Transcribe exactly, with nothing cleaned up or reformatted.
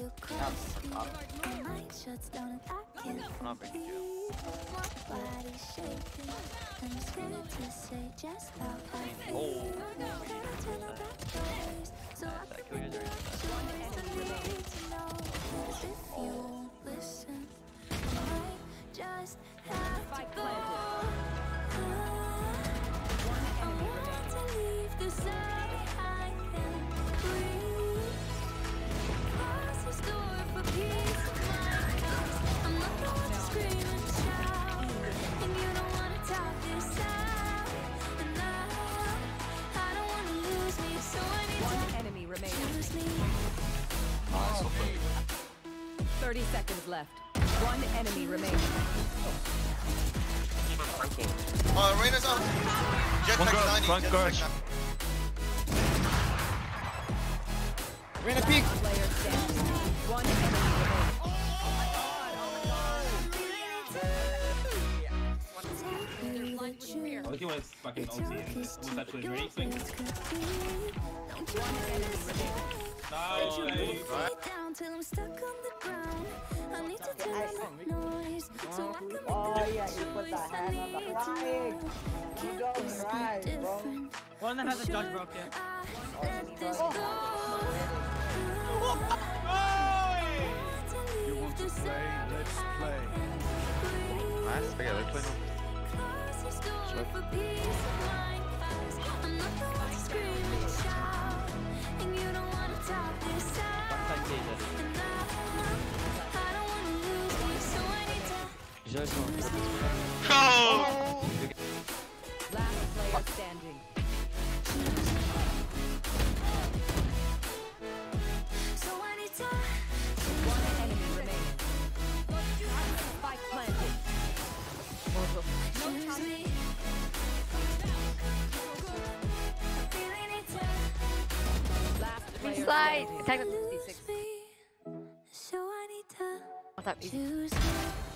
you close. My mind shuts down and I can't breathe. Body shaking. I'm scared to say just how I feel. I'm gonna turn on that face so I can feel your need to know. Cause if you listen, I might just have to go. I want to leave the sun. thirty seconds left. One enemy remaining. Oh, uh, Reyna's out. Jetpack ninety. Front guard. Reyna peek. One enemy remaining. I think it's fucking O T. It's actually really clean. One enemy remaining. Till I'm stuck on the ground, I need to turn on the noise so I can make the choice I need to know. Can't this be different? One that has a judge broke, yeah. I let this go. You want to play? Let's play. Nice, okay, let's play now. Sure. I'm not the one to scream and shout, and you don't want to talk this out. Just one. Oh! Last player standing. So I need to. One enemy remaining. Fight planted. No time. Last player. Slide. Attack. So I need to. What's that?